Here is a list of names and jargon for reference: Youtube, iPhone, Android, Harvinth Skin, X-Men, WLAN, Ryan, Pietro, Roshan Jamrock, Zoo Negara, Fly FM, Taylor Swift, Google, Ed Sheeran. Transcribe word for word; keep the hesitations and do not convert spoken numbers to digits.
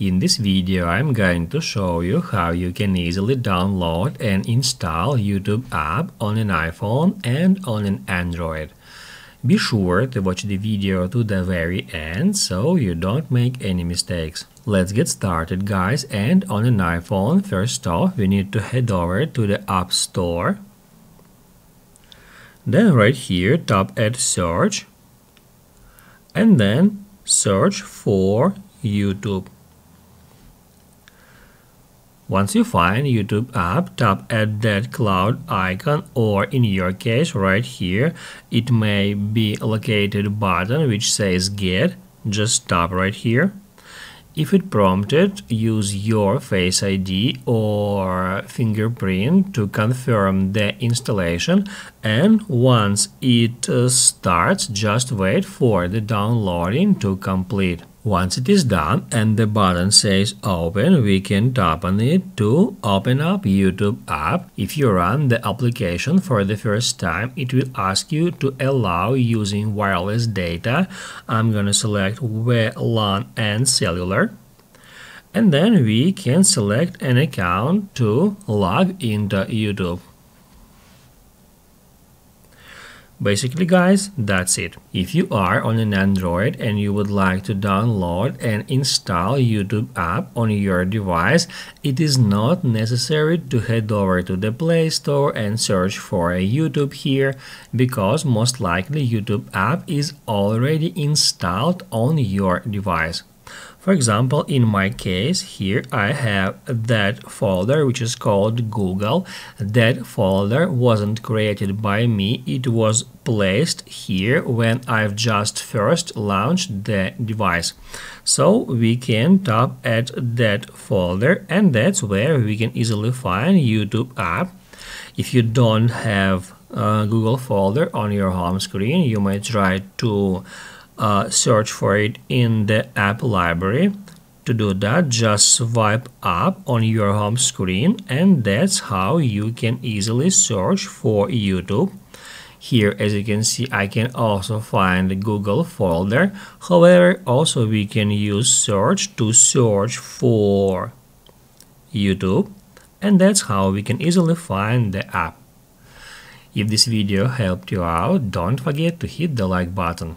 In this video, I'm going to show you how you can easily download and install YouTube app on an iPhone and on an Android. Be sure to watch the video to the very end so you don't make any mistakes. Let's get started, guys, and on an iPhone, first off, we need to head over to the App Store. Then right here, tap at Search, and then search for YouTube. Once you find YouTube app, tap at that cloud icon, or in your case right here it may be located button which says Get. Just tap right here. If it prompted, use your Face I D or fingerprint to confirm the installation, and once it uh, starts, just wait for the downloading to complete. Once it is done and the button says Open, we can tap on it to open up YouTube app. If you run the application for the first time, it will ask you to allow using wireless data. I'm gonna select W LAN and cellular. And then we can select an account to log into YouTube. Basically, guys, that's it. If you are on an Android and you would like to download and install YouTube app on your device, it is not necessary to head over to the Play Store and search for a YouTube here, because most likely YouTube app is already installed on your device. For example, in my case here I have that folder which is called Google. That folder wasn't created by me, it was placed here when I've just first launched the device. So we can tap at that folder, and that's where we can easily find YouTube app. If you don't have a Google folder on your home screen, you may try to Uh, search for it in the app library. To do that, just swipe up on your home screen, and that's how you can easily search for YouTube. Here, as you can see, I can also find the Google folder. However, also we can use search to search for YouTube, and that's how we can easily find the app. If this video helped you out, don't forget to hit the like button.